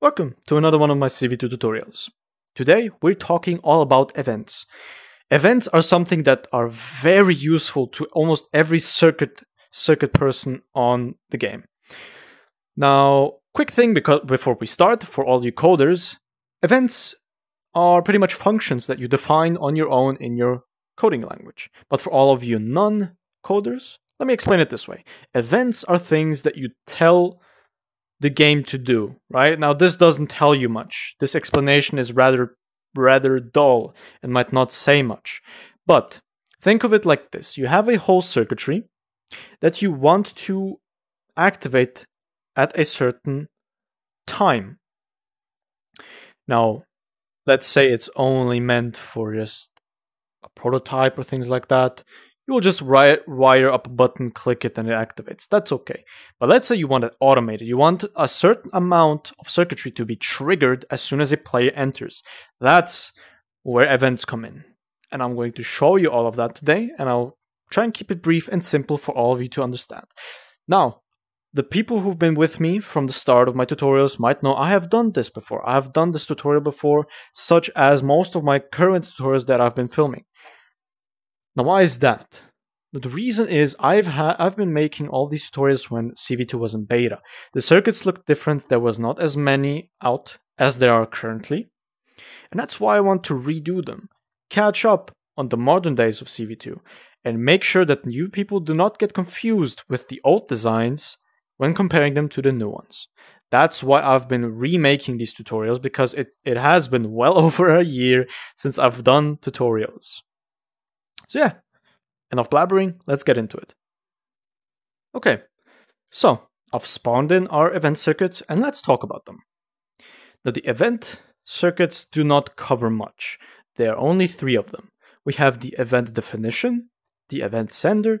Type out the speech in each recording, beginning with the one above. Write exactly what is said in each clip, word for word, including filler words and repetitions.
Welcome to another one of my C V two tutorials. Today we're talking all about events. Events are something that are very useful to almost every circuit circuit person on the game. Now, quick thing because before we start, for all you coders, events are pretty much functions that you define on your own in your coding language. But for all of you non-coders, let me explain it this way. Events are things that you tell the game to do, right? Now, this doesn't tell you much. This explanation is rather rather dull and might not say much. But think of it like this. You have a whole circuitry that you want to activate at a certain time. Now, let's say it's only meant for just a prototype or things like that. You will just wire up a button, click it, and it activates. That's okay. But let's say you want it automated. You want a certain amount of circuitry to be triggered as soon as a player enters. That's where events come in. And I'm going to show you all of that today, and I'll try and keep it brief and simple for all of you to understand. Now, the people who've been with me from the start of my tutorials might know I have done this before. I have done this tutorial before, such as most of my current tutorials that I've been filming. Now, why is that? The reason is I've ha I've been making all these tutorials when C V two was in beta. The circuits looked different. There was not as many out as there are currently. And that's why I want to redo them. Catch up on the modern days of C V two and make sure that new people do not get confused with the old designs when comparing them to the new ones. That's why I've been remaking these tutorials, because it, it has been well over a year since I've done tutorials. So yeah, enough blabbering, let's get into it. Okay, so I've spawned in our event circuits and let's talk about them. Now, the event circuits do not cover much. There are only three of them. We have the event definition, the event sender,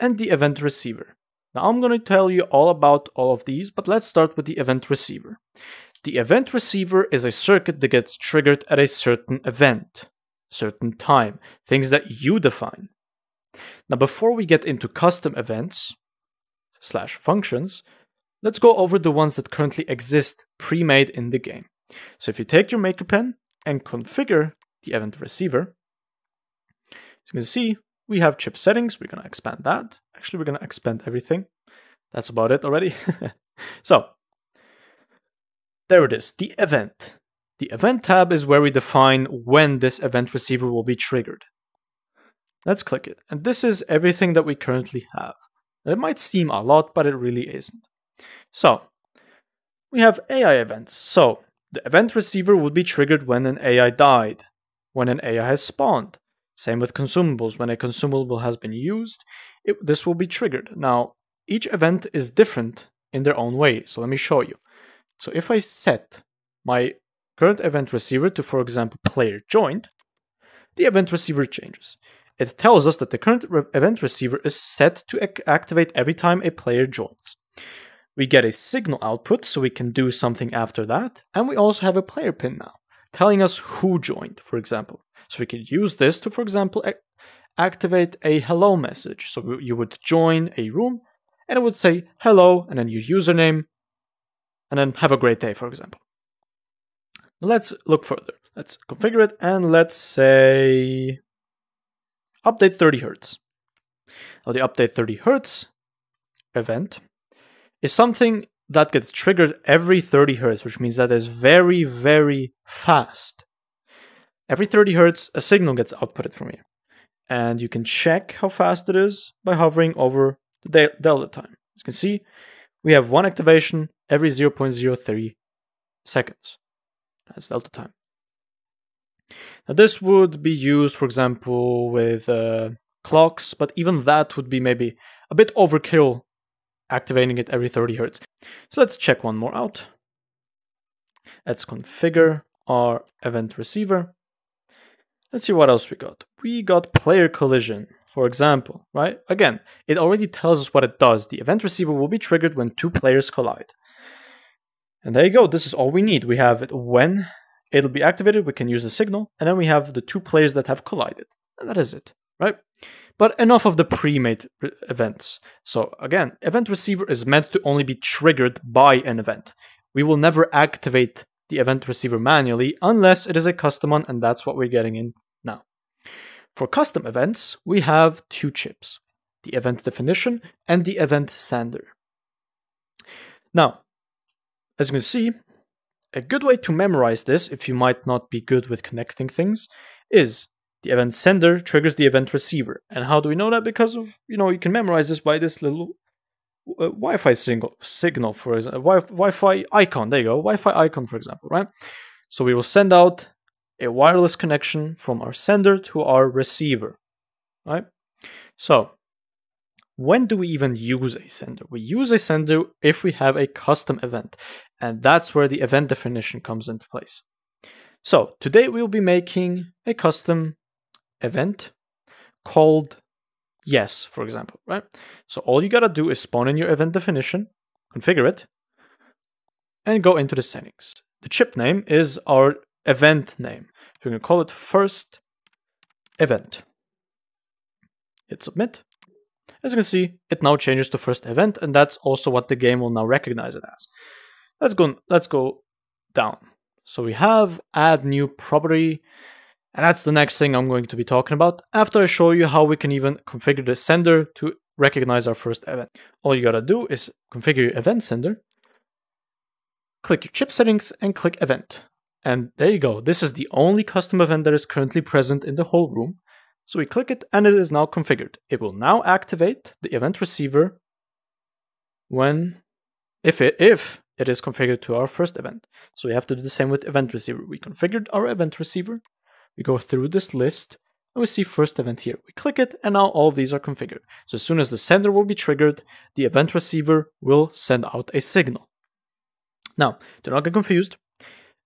and the event receiver. Now, I'm going to tell you all about all of these, but let's start with the event receiver. The event receiver is a circuit that gets triggered at a certain event. Certain time, things that you define. Now, before we get into custom events slash functions, let's go over the ones that currently exist pre-made in the game. So if you take your maker pen and configure the event receiver, as you can see, we have chip settings. We're going to expand that. Actually, we're going to expand everything. That's about it already. So there it is, the event. The event tab is where we define when this event receiver will be triggered. Let's click it. And this is everything that we currently have. It might seem a lot, but it really isn't. So we have A I events. So the event receiver would be triggered when an A I died, when an A I has spawned. Same with consumables. When a consumable has been used, it, this will be triggered. Now, each event is different in their own way. So let me show you. So if I set my current event receiver to, for example, player joined, the event receiver changes. It tells us that the current re event receiver is set to ac activate every time a player joins. We get a signal output, so we can do something after that, and we also have a player pin now, telling us who joined, for example. So we can use this to, for example, ac activate a hello message. So you would join a room, and it would say hello, and then your username, and then have a great day, for example. Let's look further. Let's configure it and let's say update thirty hertz. Now, the update thirty hertz event is something that gets triggered every thirty hertz, which means that is very, very fast. Every thirty hertz, a signal gets outputted from here. And you can check how fast it is by hovering over the delta time. As you can see, we have one activation every zero point zero three seconds. That's delta time. Now, this would be used, for example, with uh, clocks, but even that would be maybe a bit overkill, activating it every thirty hertz. So let's check one more out. Let's configure our event receiver. Let's see what else we got. We got player collision, for example, right? Again, it already tells us what it does. The event receiver will be triggered when two players collide. And there you go, this is all we need. We have it when it'll be activated, we can use the signal, and then we have the two players that have collided. And that is it, right? But enough of the pre-made events. So again, event receiver is meant to only be triggered by an event. We will never activate the event receiver manually unless it is a custom one, and that's what we're getting in now. For custom events, we have two chips, the event definition and the event sender. Now, as you can see, a good way to memorize this, if you might not be good with connecting things, is the event sender triggers the event receiver. And how do we know that? Because of, you know, you can memorize this by this little uh, Wi-Fi single, signal, for example, Wi-Fi icon, there you go, Wi-Fi icon, for example, right? So we will send out a wireless connection from our sender to our receiver, right? So when do we even use a sender? We use a sender if we have a custom event, and that's where the event definition comes into place. So today we'll be making a custom event called yes, for example, right? So all you gotta do is spawn in your event definition, configure it, and go into the settings. The chip name is our event name. We're gonna call it first event. Hit submit. As you can see, it now changes to first event, and that's also what the game will now recognize it as. Let's go, let's go down. So we have add new property, and that's the next thing I'm going to be talking about after I show you how we can even configure the sender to recognize our first event. All you gotta do is configure your event sender, click your chip settings, and click event. And there you go. This is the only custom event that is currently present in the whole room. So we click it, and it is now configured. It will now activate the event receiver when, if it, if it is configured to our first event. So we have to do the same with event receiver. We configured our event receiver. We go through this list, and we see first event here. We click it, and now all of these are configured. So as soon as the sender will be triggered, the event receiver will send out a signal. Now, do not get confused.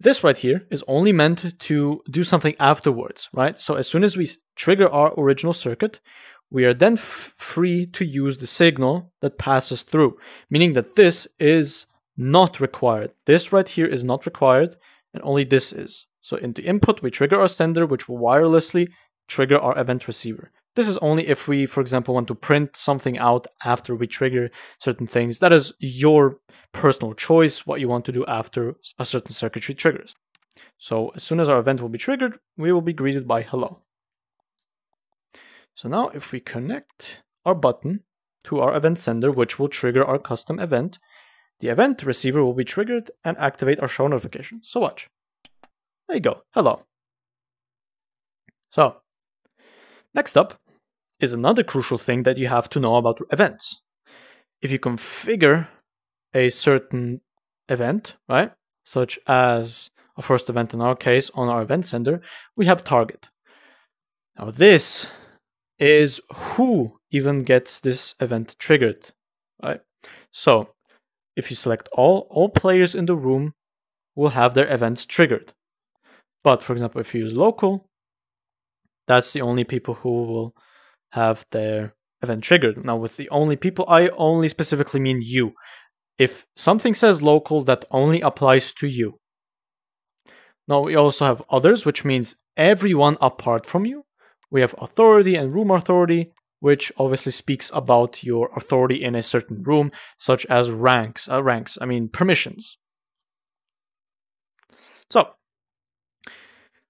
This right here is only meant to do something afterwards, right? So as soon as we trigger our original circuit, we are then free to use the signal that passes through, meaning that this is not required. This right here is not required, and only this is. So in the input, we trigger our sender, which will wirelessly trigger our event receiver. This is only if we, for example, want to print something out after we trigger certain things. That is your personal choice, what you want to do after a certain circuitry triggers. So as soon as our event will be triggered, we will be greeted by hello. So now if we connect our button to our event sender, which will trigger our custom event, the event receiver will be triggered and activate our show notification. So watch. There you go. Hello. So next up is another crucial thing that you have to know about events. If you configure a certain event, right, such as a first event in our case on our event sender, we have target. Now this is who even gets this event triggered, right? So if you select all, all players in the room will have their events triggered. But for example, if you use local, that's the only people who will have their event triggered. Now with the only people, I only specifically mean you. If something says local, that only applies to you. Now we also have others, which means everyone apart from you. We have authority and room authority, which obviously speaks about your authority in a certain room, such as ranks, uh, ranks, I mean permissions. So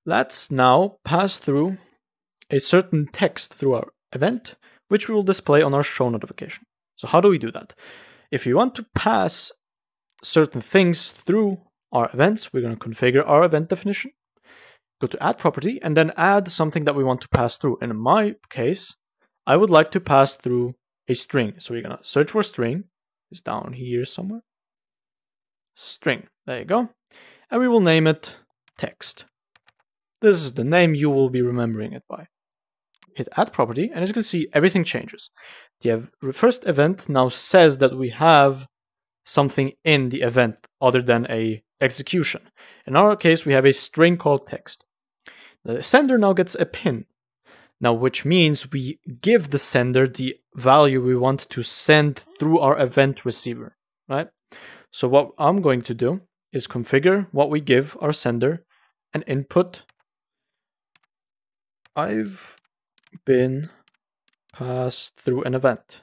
let's now pass through a certain text through our event, which we will display on our show notification. So how do we do that? If you want to pass certain things through our events, we're going to configure our event definition, go to add property, and then add something that we want to pass through. And in my case, I would like to pass through a string. So we're going to search for string. It's down here somewhere. String. There you go. And we will name it text. This is the name you will be remembering it by. Hit add property, and as you can see, everything changes. The first event now says that we have something in the event other than a execution. In our case, we have a string called text. The sender now gets a pin, now which means we give the sender the value we want to send through our event receiver, right? So what I'm going to do is configure what we give our sender and input I've been passed through an event.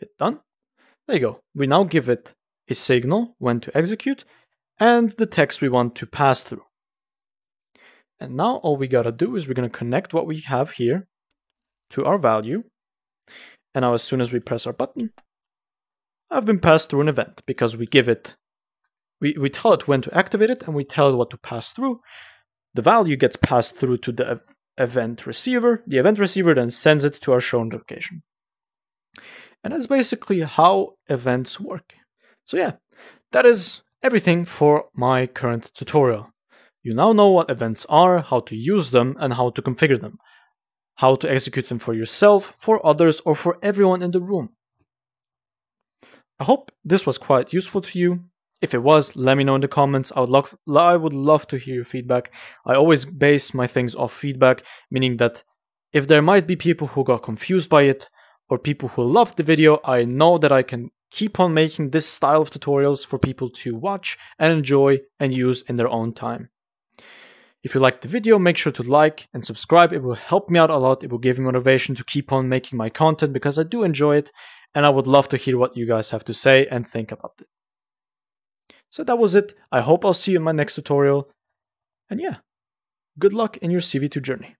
hit done. There you go. We now give it a signal when to execute and the text we want to pass through. And now all we gotta do is we're gonna connect what we have here to our value. And now as soon as we press our button, I've been passed through an event because we give it, we, we tell it when to activate it and we tell it what to pass through. The value gets passed through to the event receiver. The event receiver then sends it to our show notification. And that's basically how events work. So yeah, that is everything for my current tutorial. You now know what events are, how to use them, and how to configure them. How to execute them for yourself, for others, or for everyone in the room. I hope this was quite useful to you. If it was, let me know in the comments. I would love, I would love to hear your feedback. I always base my things off feedback, meaning that if there might be people who got confused by it, or people who loved the video, I know that I can keep on making this style of tutorials for people to watch and enjoy and use in their own time. If you liked the video, make sure to like and subscribe. It will help me out a lot. It will give me motivation to keep on making my content because I do enjoy it, and I would love to hear what you guys have to say and think about it. So that was it. I hope I'll see you in my next tutorial. And yeah, good luck in your C V two journey.